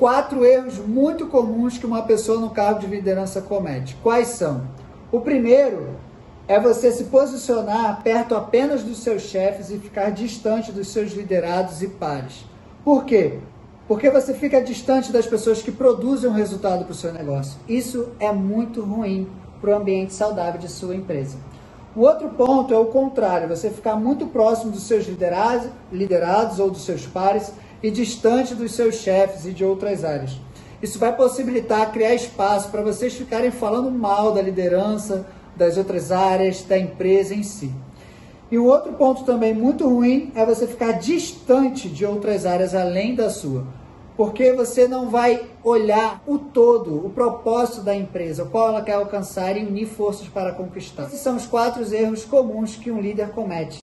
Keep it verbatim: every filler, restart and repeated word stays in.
quatro erros muito comuns que uma pessoa no cargo de liderança comete. Quais são? O primeiro é você se posicionar perto apenas dos seus chefes e ficar distante dos seus liderados e pares. Por quê? Porque você fica distante das pessoas que produzem um resultado para o seu negócio. Isso é muito ruim para o ambiente saudável de sua empresa. O outro ponto é o contrário, você ficar muito próximo dos seus liderados, liderados ou dos seus pares e distante dos seus chefes e de outras áreas. Isso vai possibilitar criar espaço para vocês ficarem falando mal da liderança, das outras áreas, da empresa em si. E o outro ponto também muito ruim é você ficar distante de outras áreas além da sua. Porque você não vai olhar o todo, o propósito da empresa, o qual ela quer alcançar e unir forças para conquistar. Esses são os quatro erros comuns que um líder comete.